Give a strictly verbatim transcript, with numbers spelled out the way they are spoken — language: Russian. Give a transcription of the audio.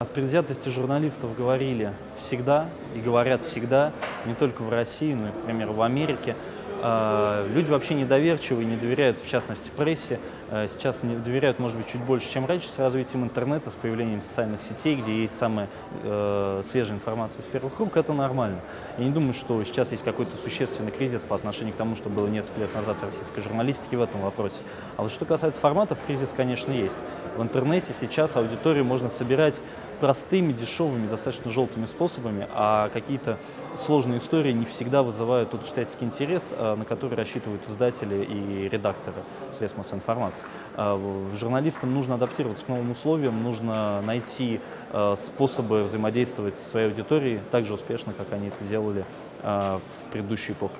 О предвзятости журналистов говорили всегда и говорят всегда, не только в России, но и, например, в Америке. Люди вообще недоверчивы и не доверяют, в частности, прессе. Сейчас не доверяют, может быть, чуть больше, чем раньше, с развитием интернета, с появлением социальных сетей, где есть самая э, свежая информация с первых рук. Это нормально. Я не думаю, что сейчас есть какой-то существенный кризис по отношению к тому, что было несколько лет назад в российской журналистике в этом вопросе. А вот что касается форматов, кризис, конечно, есть. В интернете сейчас аудиторию можно собирать простыми, дешевыми, достаточно желтыми способами, а какие-то сложные истории не всегда вызывают тот читательский интерес, на который рассчитывают издатели и редакторы средств массовой информации. Журналистам нужно адаптироваться к новым условиям, нужно найти способы взаимодействовать со своей аудиторией так же успешно, как они это делали в предыдущую эпоху.